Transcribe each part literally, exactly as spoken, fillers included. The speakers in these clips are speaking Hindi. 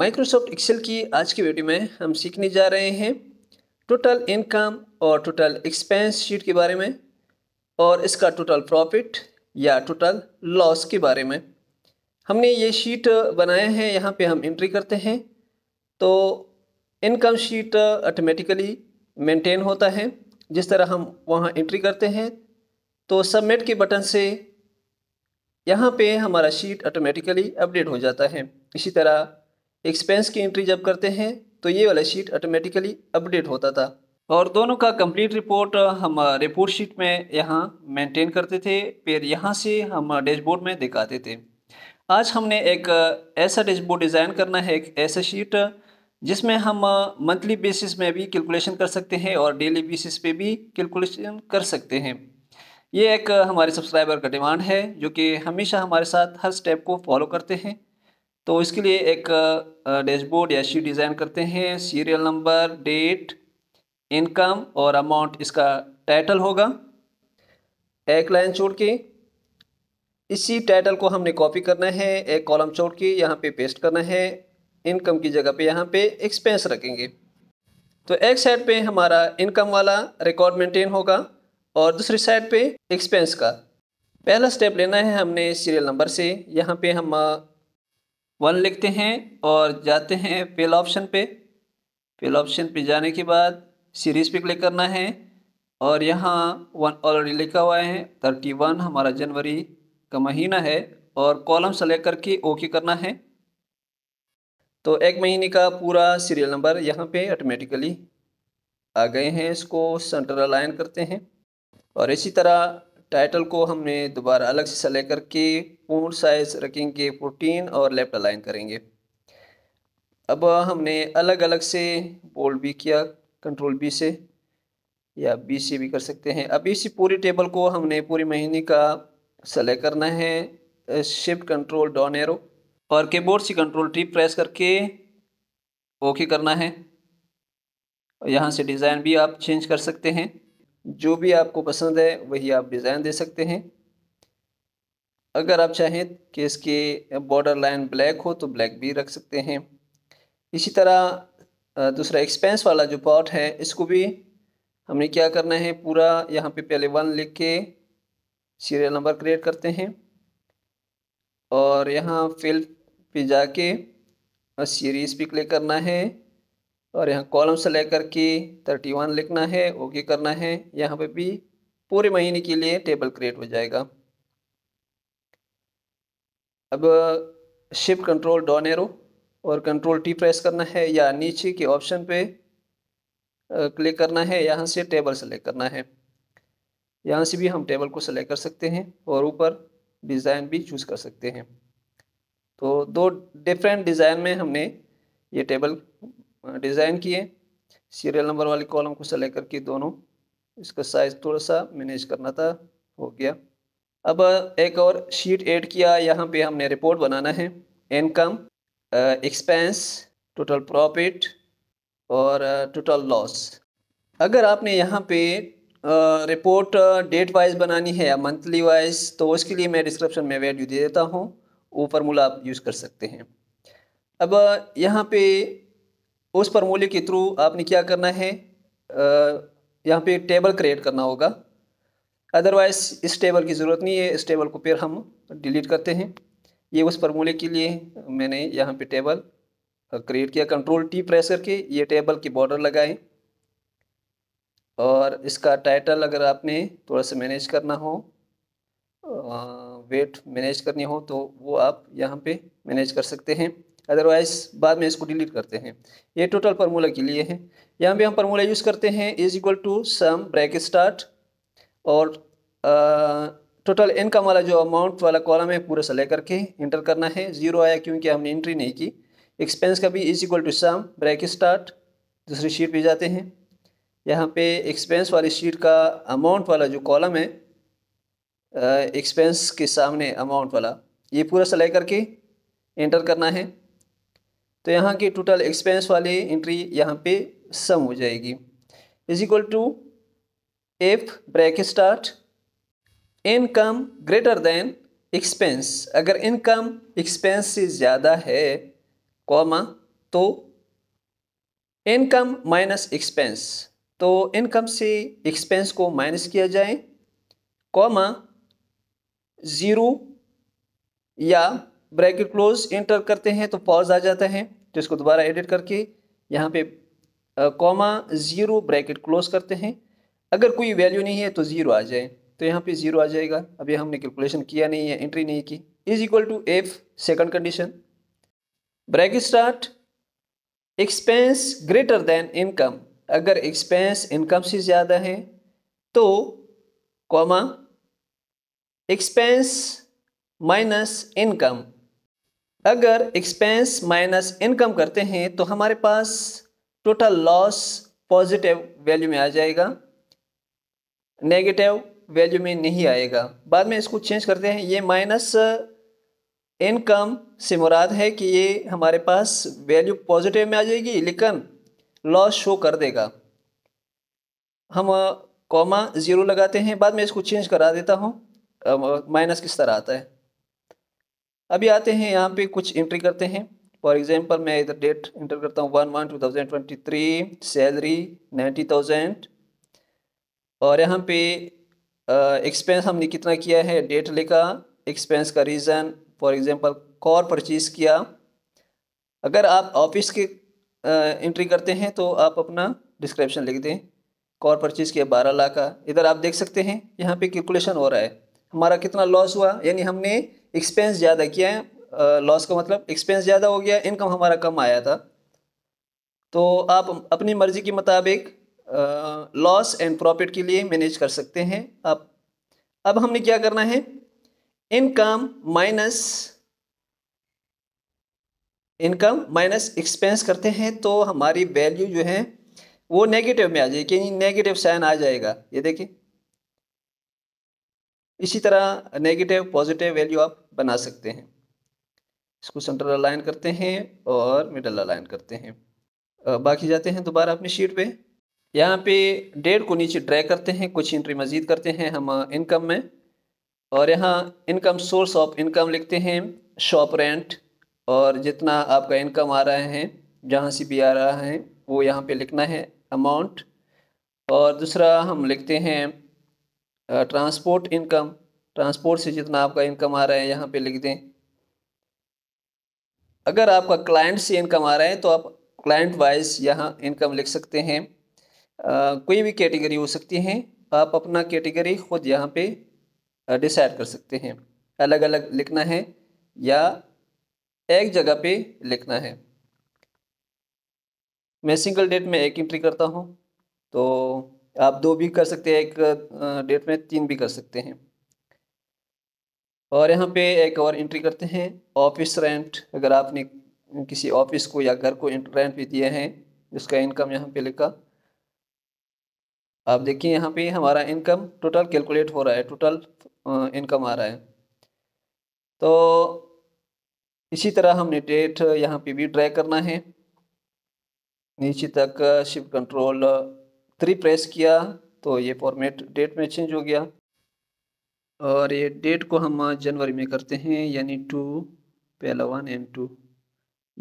माइक्रोसॉफ्ट एक्सेल की आज की वीडियो में हम सीखने जा रहे हैं टोटल इनकम और टोटल एक्सपेंस शीट के बारे में और इसका टोटल प्रॉफिट या टोटल लॉस के बारे में। हमने ये शीट बनाए हैं, यहाँ पे हम एंट्री करते हैं तो इनकम शीट ऑटोमेटिकली मेंटेन होता है। जिस तरह हम वहाँ एंट्री करते हैं तो सबमिट के बटन से यहाँ पे हमारा शीट ऑटोमेटिकली अपडेट हो जाता है। इसी तरह एक्सपेंस की एंट्री जब करते हैं तो ये वाला शीट ऑटोमेटिकली अपडेट होता था और दोनों का कंप्लीट रिपोर्ट हम रिपोर्ट शीट में यहाँ मेंटेन करते थे, फिर यहाँ से हम डैशबोर्ड में दिखाते थे। आज हमने एक ऐसा डैशबोर्ड डिज़ाइन करना है, एक ऐसा शीट जिसमें हम मंथली बेसिस में भी कैलकुलेशन कर सकते हैं और डेली बेसिस पे भी कैलकुलेशन कर सकते हैं। ये एक हमारे सब्सक्राइबर का डिमांड है जो कि हमेशा हमारे साथ हर स्टेप को फॉलो करते हैं, तो इसके लिए एक डैशबोर्ड या शीट डिज़ाइन करते हैं। सीरियल नंबर, डेट, इनकम और अमाउंट इसका टाइटल होगा। एक लाइन छोड़ के इसी टाइटल को हमने कॉपी करना है, एक कॉलम छोड़ के यहाँ पे पेस्ट करना है। इनकम की जगह पे यहाँ पे एक्सपेंस रखेंगे तो एक साइड पे हमारा इनकम वाला रिकॉर्ड मेंटेन होगा और दूसरी साइड पे एक्सपेंस का। पहला स्टेप लेना है हमने सीरियल नंबर से, यहाँ पे हम वन लिखते हैं और जाते हैं पेल ऑप्शन पे। पेल ऑप्शन पे जाने के बाद सीरीज़ पे क्लिक करना है और यहाँ वन ऑलरेडी लिखा हुआ है, थर्टी वन हमारा जनवरी का महीना है और कॉलम सेलेक्ट करके ओके करना है तो एक महीने का पूरा सीरियल नंबर यहाँ पे ऑटोमेटिकली आ गए हैं। इसको सेंटर अलाइन करते हैं और इसी तरह टाइटल को हमने दोबारा अलग से सेलेक्ट करके फॉन्ट साइज़ रखेंगे फोर्टीन और लेफ्ट अलाइन करेंगे। अब हमने अलग अलग से बोल्ड भी किया, कंट्रोल बी से या बी से भी कर सकते हैं। अब इसी पूरी टेबल को हमने पूरे महीने का सेलेक्ट करना है, शिफ्ट कंट्रोल डाउन एरो और कीबोर्ड से कंट्रोल टी प्रेस करके ओके करना है। यहाँ से डिज़ाइन भी आप चेंज कर सकते हैं, जो भी आपको पसंद है वही आप डिज़ाइन दे सकते हैं। अगर आप चाहें कि इसके बॉर्डर लाइन ब्लैक हो तो ब्लैक भी रख सकते हैं। इसी तरह दूसरा एक्सपेंस वाला जो पार्ट है इसको भी हमने क्या करना है, पूरा यहाँ पे पहले वन लिख के सीरियल नंबर क्रिएट करते हैं और यहाँ फिल पे जाके सीरीज़ पे क्लिक करना है और यहाँ कॉलम सेलेक्ट करके थर्टी वन लिखना है, ओके करना है। यहाँ पे भी पूरे महीने के लिए टेबल क्रिएट हो जाएगा। अब शिफ्ट कंट्रोल डाउन एरो और कंट्रोल टी प्रेस करना है या नीचे के ऑप्शन पे क्लिक करना है, यहाँ से टेबल सेलेक्ट करना है। यहाँ से भी हम टेबल को सेलेक्ट कर सकते हैं और ऊपर डिज़ाइन भी चूज़ कर सकते हैं। तो दो डिफरेंट डिज़ाइन में हमने ये टेबल डिज़ाइन किए। सीरियल नंबर वाले कॉलम को सेलेक्ट करके दोनों इसका साइज़ थोड़ा सा मैनेज करना था, हो गया। अब एक और शीट ऐड किया, यहाँ पे हमने रिपोर्ट बनाना है, इनकम, एक्सपेंस, टोटल प्रॉफिट और टोटल लॉस। अगर आपने यहाँ पे रिपोर्ट डेट वाइज बनानी है या मंथली वाइज तो उसके लिए मैं डिस्क्रिप्शन में वैल्यू दे देता हूँ, वो फार्मूला आप यूज़ कर सकते हैं। अब यहाँ पे उस फार्मूले के थ्रू आपने क्या करना है, यहाँ पे टेबल क्रिएट करना होगा, अदरवाइज इस टेबल की ज़रूरत नहीं है। इस टेबल को फिर हम डिलीट करते हैं। ये उस फार्मूले के लिए मैंने यहाँ पे टेबल क्रिएट किया, कंट्रोल टी प्रेस करके ये टेबल की बॉर्डर लगाए और इसका टाइटल अगर आपने थोड़ा सा मैनेज करना हो, वेट मैनेज करनी हो तो वो आप यहाँ पे मैनेज कर सकते हैं, अदरवाइज़ बाद में इसको डिलीट करते हैं। ये टोटल फार्मूला के लिए है। यहाँ पे हम फार्मूला यूज़ करते हैं is equal to sum bracket start और टोटल इनकम वाला जो अमाउंट वाला कॉलम है पूरा सेलेक्ट करके इंटर करना है। जीरो आया क्योंकि हमने एंट्री नहीं की। एक्सपेंस का भी is equal to sum bracket start. दूसरी शीट पर जाते हैं, यहाँ पे एक्सपेंस वाली शीट का अमाउंट वाला जो कॉलम है, एक्सपेंस के सामने अमाउंट वाला, ये पूरा सेलेक्ट करके एंटर करना है तो यहाँ की टोटल एक्सपेंस वाली एंट्री यहाँ पे सम हो जाएगी is equal to if bracket start income greater than expense. अगर इनकम एक्सपेंस से ज़्यादा है, कॉमा तो इनकम माइनस एक्सपेंस, तो इनकम से एक्सपेंस को माइनस किया जाए, कॉमा ज़ीरो या ब्रैकेट क्लोज एंटर करते हैं तो पॉज आ जाता है। तो इसको दोबारा एडिट करके यहाँ पे कॉमा ज़ीरो ब्रैकेट क्लोज करते हैं। अगर कोई वैल्यू नहीं है तो ज़ीरो आ जाए, तो यहाँ पे ज़ीरो आ जाएगा। अभी हमने कैलकुलेशन किया नहीं है, एंट्री नहीं की। Is equal to if second condition, bracket start, expense greater than income, अगर एक्सपेंस इनकम से ज़्यादा है तो कॉमा एक्सपेंस माइनस इनकम। अगर एक्सपेंस माइनस इनकम करते हैं तो हमारे पास टोटल लॉस पॉजिटिव वैल्यू में आ जाएगा, नेगेटिव वैल्यू में नहीं आएगा। बाद में इसको चेंज करते हैं। ये माइनस इनकम से मुराद है कि ये हमारे पास वैल्यू पॉजिटिव में आ जाएगी लेकिन लॉस शो कर देगा। हम कॉमा ज़ीरो लगाते हैं, बाद में इसको चेंज करा देता हूँ माइनस किस तरह आता है। अभी आते हैं यहाँ पे, कुछ एंट्री करते हैं। फॉर एग्जांपल मैं इधर डेट एंटर करता हूँ one one two thousand twenty three, salary ninety thousand, और यहाँ पे एक्सपेंस हमने कितना किया है डेट लिखा, एक्सपेंस का reason for example car purchase किया। अगर आप ऑफिस के एंट्री करते हैं तो आप अपना डिस्क्रिप्शन लिख दें, कार परचेज़ किया बारह लाख का। इधर आप देख सकते हैं यहाँ पे कैलकुलेशन हो रहा है हमारा कितना लॉस हुआ, यानी हमने एक्सपेंस ज़्यादा किया है, लॉस का मतलब एक्सपेंस ज़्यादा हो गया, इनकम हमारा कम आया था। तो आप अपनी मर्ज़ी के मुताबिक लॉस एंड प्रॉफिट के लिए मैनेज कर सकते हैं आप। अब हमने क्या करना है, income minus income minus expense करते हैं तो हमारी वैल्यू जो है वो नेगेटिव में आ जाएगी, यानी नेगेटिव साइन आ जाएगा। ये देखिए, इसी तरह नेगेटिव पॉजिटिव वैल्यू आप बना सकते हैं। इसको सेंट्रल अलाइन करते हैं और मिडल अलाइन करते हैं। बाकी जाते हैं दोबारा अपनी शीट पे, यहाँ पे डेट को नीचे ड्रैग करते हैं, कुछ एंट्री मजीद करते हैं हम इनकम में, और यहाँ इनकम सोर्स ऑफ इनकम लिखते हैं, शॉप रेंट, और जितना आपका इनकम आ रहा है जहाँ से भी आ रहा है वो यहाँ पे लिखना है अमाउंट। और दूसरा हम लिखते हैं ट्रांसपोर्ट इनकम, ट्रांसपोर्ट से जितना आपका इनकम आ रहा है यहाँ पे लिख दें। अगर आपका क्लाइंट से इनकम आ रहा है तो आप क्लाइंट वाइज यहाँ इनकम लिख सकते हैं। Uh, कोई भी कैटेगरी हो सकती है, आप अपना कैटेगरी खुद यहाँ पे डिसाइड कर सकते हैं, अलग अलग लिखना है या एक जगह पे लिखना है। मैं सिंगल डेट में एक एंट्री करता हूँ, तो आप दो भी कर सकते हैं, एक डेट में तीन भी कर सकते हैं। और यहाँ पे एक और एंट्री करते हैं, ऑफिस रेंट, अगर आपने किसी ऑफिस को या घर को रेंट भी दिया है उसका इनकम यहाँ पे लिखा। आप देखिए यहाँ पे हमारा इनकम टोटल कैलकुलेट हो रहा है, टोटल इनकम आ रहा है। तो इसी तरह हमने डेट यहाँ पे भी ड्रैग करना है नीचे तक, शिफ्ट कंट्रोल थ्री प्रेस किया तो ये फॉर्मेट डेट में चेंज हो गया। और ये डेट को हम जनवरी में करते हैं, यानी टू, पहला वन एंड टू।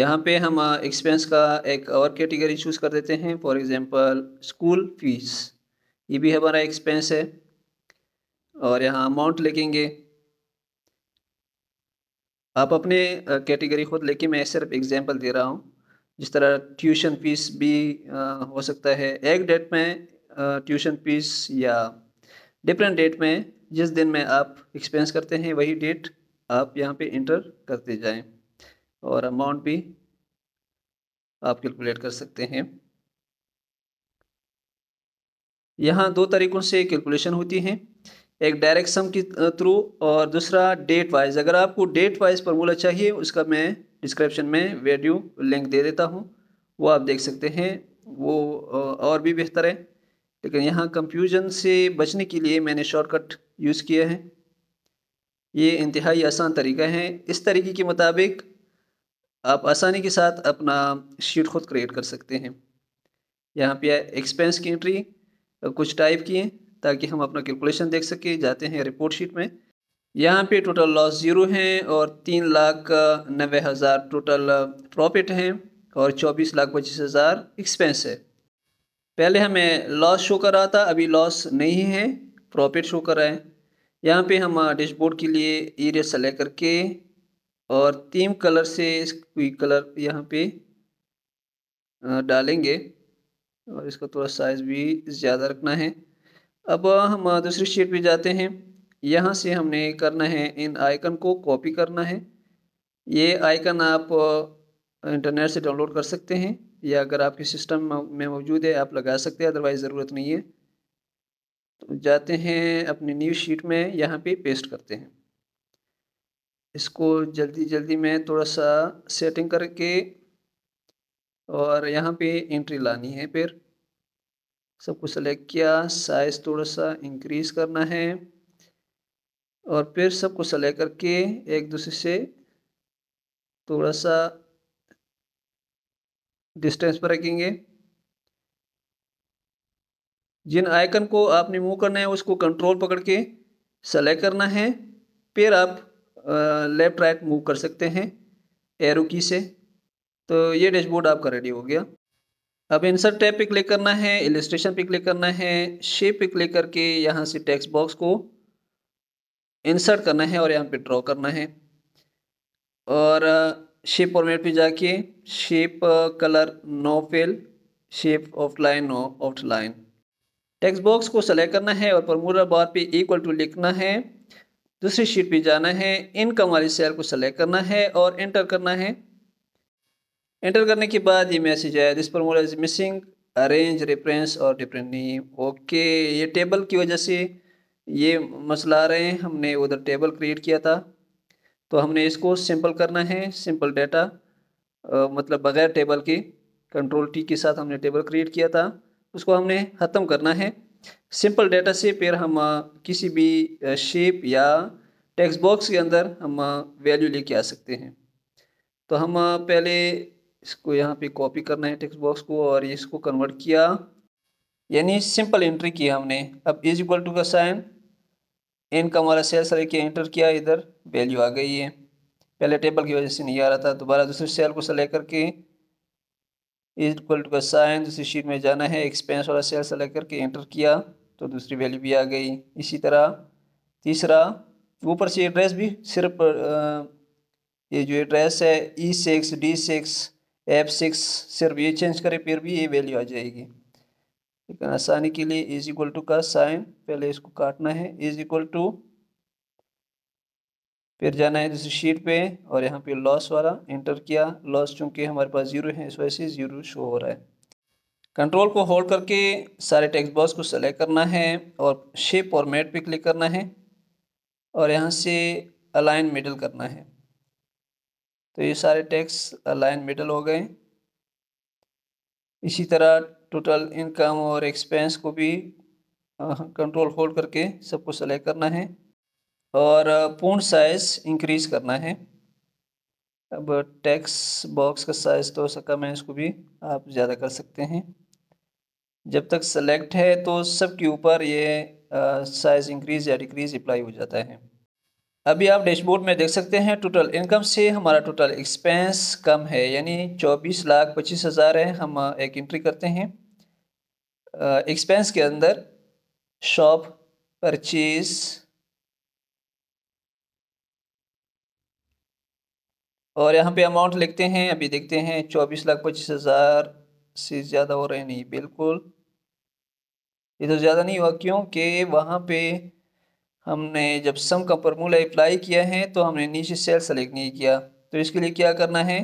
यहाँ पे हम एक्सपेंस का एक और कैटेगरी चूज़ कर देते हैं, फॉर एग्जांपल स्कूल फीस, ये भी हमारा एक्सपेंस है। और यहाँ अमाउंट लिखेंगे, आप अपने कैटेगरी खुद लेके, मैं सिर्फ एग्जांपल दे रहा हूँ। जिस तरह ट्यूशन फीस भी हो सकता है, एक डेट में ट्यूशन फीस या डिफरेंट डेट में, जिस दिन में आप एक्सपेंस करते हैं वही डेट आप यहाँ पे इंटर करते जाएं। और अमाउंट भी आप कैलकुलेट कर सकते हैं। यहाँ दो तरीक़ों से कैलकुलेशन होती है, एक डायरेक्ट सम के थ्रू और दूसरा डेट वाइज। अगर आपको डेट वाइज फार्मूला चाहिए उसका मैं डिस्क्रिप्शन में वीडियो लिंक दे देता हूँ, वो आप देख सकते हैं, वो और भी बेहतर है। लेकिन यहाँ कंफ्यूजन से बचने के लिए मैंने शॉर्टकट यूज़ किया है, ये इंतहाई आसान तरीका है। इस तरीके के मुताबिक आप आसानी के साथ अपना शीट खुद क्रिएट कर सकते हैं। यहाँ पे एक्सपेंस की एंट्री कुछ टाइप किए ताकि हम अपना कैलकुलेशन देख सके। जाते हैं रिपोर्ट शीट में, यहाँ पे टोटल लॉस ज़ीरो हैं और तीन लाख नब्बे हज़ार टोटल प्रॉफिट हैं और चौबीस लाख पच्चीस हज़ार एक्सपेंस है। पहले हमें लॉस शो कर रहा था, अभी लॉस नहीं है, प्रॉफिट शो कर रहा है। यहाँ पे हम डैशबोर्ड के लिए एरिया सेलेक्ट करके और थीम कलर से कोई कलर यहाँ पे डालेंगे और इसका थोड़ा साइज़ भी ज़्यादा रखना है। अब हम दूसरी शीट पे जाते हैं। यहाँ से हमने करना है इन आइकन को कॉपी करना है। ये आइकन आप इंटरनेट से डाउनलोड कर सकते हैं या अगर आपके सिस्टम में मौजूद है आप लगा सकते हैं, अदरवाइज़ ज़रूरत नहीं है। तो जाते हैं अपनी न्यू शीट में, यहाँ पे पेस्ट करते हैं। इसको जल्दी जल्दी में थोड़ा सा सेटिंग करके और यहाँ पे एंट्री लानी है। फिर सब कुछ सेलेक्ट किया, साइज़ थोड़ा सा इंक्रीज़ करना है और फिर सबको सेलेक्ट करके एक दूसरे से थोड़ा सा डिस्टेंस पर रखेंगे। जिन आइकन को आपने मूव करना है उसको कंट्रोल पकड़ के सेलेक्ट करना है, फिर आप लेफ़्ट राइट मूव कर सकते हैं एरो की से। तो ये डैशबोर्ड आपका रेडी हो गया। अब इंसर्ट टैब पे क्लिक करना है, इलस्ट्रेशन पे क्लिक करना है, शेप पे क्लिक करके यहाँ से टेक्स्ट बॉक्स को इंसर्ट करना है और यहाँ पे ड्रॉ करना है और शेप फॉर्मेट पे जाके shape colour no fill, shape of line no of line. Text box को सेलेक्ट करना है और फॉर्मूला बार पे इक्वल टू लिखना है। दूसरी शीट पे जाना है, इनकम वाली सेल को सेलेक्ट करना है और एंटर करना है। एंटर करने के बाद ये मैसेज आया, this formula is missing, arrange reference और डिफरेंट नेम। ओके, ये टेबल की वजह से ये मसला आ रहे हैं। हमने उधर टेबल क्रिएट किया था तो हमने इसको सिंपल करना है, सिंपल डाटा मतलब बगैर टेबल के। कंट्रोल टी के साथ हमने टेबल क्रिएट किया था, उसको हमने ख़त्म करना है सिंपल डाटा से। फिर हम किसी भी शेप या टेक्स्ट बॉक्स के अंदर हम वैल्यू लेके आ सकते हैं। तो हम पहले इसको यहाँ पे कॉपी करना है टेक्स्ट बॉक्स को और इसको कन्वर्ट किया, यानी सिंपल एंट्री की हमने। अब इज इक्वल टू का साइन, इनकम वाला सेल सेलेक्ट किया, एंटर किया, इधर वैल्यू आ गई है। पहले टेबल की वजह से नहीं आ रहा था। दोबारा दूसरे सेल को सेलेक्ट करके इज इक्वल टू का साइन, दूसरी शीट में जाना है, एक्सपेंस वाला सेल सेलेक्ट करके एंटर किया तो दूसरी वैल्यू भी आ गई। इसी तरह तीसरा, ऊपर से एड्रेस भी सिर्फ ये जो एड्रेस है E six D six F six सिर्फ ये चेंज करें फिर भी ये वैल्यू आ जाएगी। लेकिन आसानी के लिए इज इक्वल टू का साइन, पहले इसको काटना है, इज इक्वल टू, फिर जाना है दूसरी शीट पे और यहाँ पे लॉस वाला एंटर किया। लॉस चूंकि हमारे पास जीरो है इस वजह से जीरो शो हो रहा है। कंट्रोल को होल्ड करके सारे टेक्स्ट बॉक्स को सेलेक्ट करना है और शेप फॉर्मेट पे क्लिक करना है और यहाँ से अलाइन मिडल करना है। तो ये सारे टेक्स्ट अलाइन मिडल हो गए। इसी तरह टोटल इनकम और एक्सपेंस को भी कंट्रोल होल्ड करके सबको सेलेक्ट करना है और पूर्ण साइज़ इंक्रीज़ करना है। अब टेक्स्ट बॉक्स का साइज़ तो कम है, इसको भी आप ज़्यादा कर सकते हैं। जब तक सेलेक्ट है तो सब के ऊपर ये साइज़ इंक्रीज़ या डिक्रीज़ अप्लाई हो जाता है। अभी आप डैशबोर्ड में देख सकते हैं टोटल इनकम से हमारा टोटल एक्सपेंस कम है, यानी चौबीस लाख पच्चीस हज़ार है। हम एक एंट्री करते हैं एक्सपेंस के अंदर, शॉप परचेज और यहाँ पे अमाउंट लिखते हैं। अभी देखते हैं चौबीस लाख पच्चीस हज़ार से ज़्यादा हो रहे हैं, नहीं बिल्कुल ये तो ज़्यादा नहीं हुआ क्योंकि वहाँ पे हमने जब सम का फॉर्मूला अप्लाई किया है तो हमने नीचे सेल सेलेक्ट नहीं किया। तो इसके लिए क्या करना है,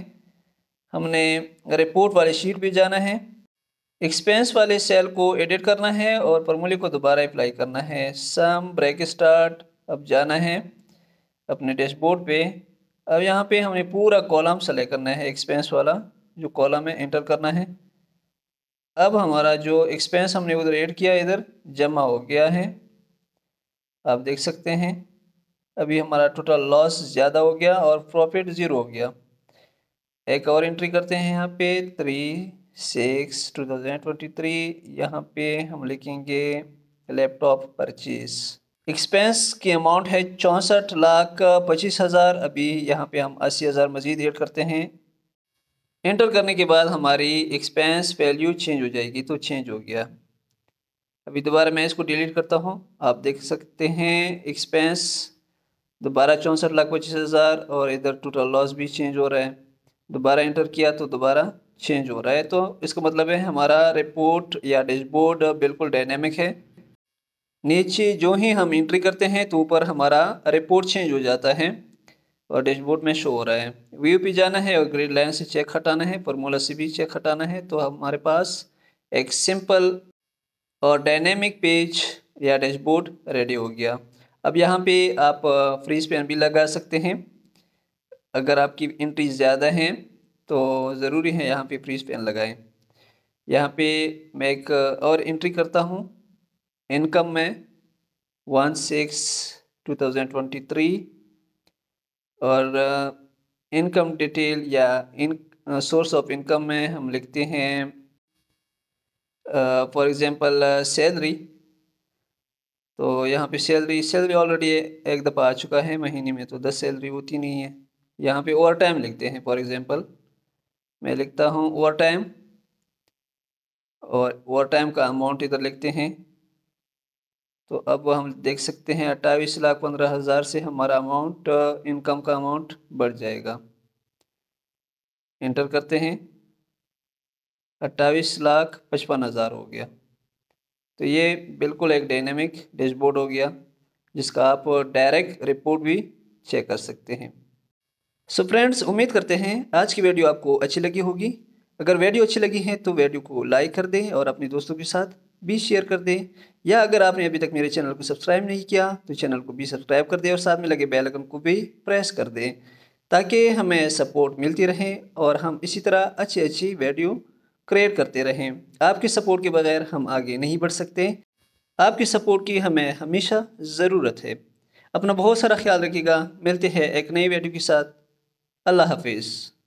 हमने रिपोर्ट वाले शीट पे जाना है, एक्सपेंस वाले सेल को एडिट करना है और फॉर्मूले को दोबारा अप्लाई करना है, सम ब्रेक स्टार्ट। अब जाना है अपने डैशबोर्ड पे, अब यहाँ पे हमने पूरा कॉलम सेलेक्ट करना है, एक्सपेंस वाला जो कॉलम है एंटर करना है। अब हमारा जो एक्सपेंस हमने उधर एड किया इधर जमा हो गया है, आप देख सकते हैं। अभी हमारा टोटल लॉस ज़्यादा हो गया और प्रॉफिट ज़ीरो हो गया। एक और एंट्री करते हैं यहाँ पे three six two thousand twenty three यहाँ पे हम लिखेंगे लैपटॉप परचेज। एक्सपेंस की अमाउंट है चौंसठ लाख पच्चीस हज़ार, अभी यहाँ पे हम अस्सी हज़ार मज़ीद ऐड करते हैं एंटर करने के बाद हमारी एक्सपेंस वैल्यू चेंज हो जाएगी, तो चेंज हो गया। अभी दोबारा मैं इसको डिलीट करता हूं, आप देख सकते हैं एक्सपेंस दोबारा चौंसठ लाख पच्चीस हज़ार और इधर टोटल लॉस भी चेंज हो रहा है। दोबारा एंटर किया तो दोबारा चेंज हो रहा है, तो इसका मतलब है हमारा रिपोर्ट या डैशबोर्ड बिल्कुल डायनेमिक है। नीचे जो ही हम एंट्री करते हैं तो ऊपर हमारा रिपोर्ट चेंज हो जाता है और डैशबोर्ड में शो हो रहा है। व्यू पे जाना है और ग्रिड लाइन से चेक हटाना है, फॉर्मूला से भी चेक हटाना है, तो हमारे पास एक सिंपल और डायनेमिक पेज या डैशबोर्ड रेडी हो गया। अब यहाँ पे आप फ्रीज पैन भी लगा सकते हैं, अगर आपकी एंट्री ज़्यादा हैं तो ज़रूरी है यहाँ पे फ्रीज पैन लगाएं। यहाँ पे मैं एक और एंट्री करता हूँ इनकम में one six two thousand twenty three, और इनकम डिटेल या इन सोर्स ऑफ इनकम में हम लिखते हैं फॉर एग्ज़ाम्पल सैलरी। तो यहाँ पे सैलरी सैलरी ऑलरेडी एक दफ़ा आ चुका है महीने में, तो दस सैलरी होती नहीं है। यहाँ पे ओवर टाइम लिखते हैं, फॉर एग्ज़ाम्पल मैं लिखता हूँ ओवर टाइम, और ओवर टाइम का अमाउंट इधर लिखते हैं। तो अब हम देख सकते हैं अट्ठाईस लाख पंद्रह हज़ार से हमारा अमाउंट इनकम का अमाउंट बढ़ जाएगा। एंटर करते हैं, अट्ठाईस लाख पचपन हज़ार हो गया। तो ये बिल्कुल एक डायनेमिक डैशबोर्ड हो गया जिसका आप डायरेक्ट रिपोर्ट भी चेक कर सकते हैं। सो फ्रेंड्स, उम्मीद करते हैं आज की वीडियो आपको अच्छी लगी होगी। अगर वीडियो अच्छी लगी है तो वीडियो को लाइक कर दें और अपने दोस्तों के साथ भी शेयर कर दें, या अगर आपने अभी तक मेरे चैनल को सब्सक्राइब नहीं किया तो चैनल को भी सब्सक्राइब कर दें और साथ में लगे बेल आइकन को भी प्रेस कर दें, ताकि हमें सपोर्ट मिलती रहे और हम इसी तरह अच्छी अच्छी वीडियो क्रिएट करते रहें। आपके सपोर्ट के बगैर हम आगे नहीं बढ़ सकते, आपके सपोर्ट की हमें हमेशा ज़रूरत है। अपना बहुत सारा ख्याल रखिएगा, मिलते हैं एक नई वीडियो के साथ। अल्लाह हाफिज़।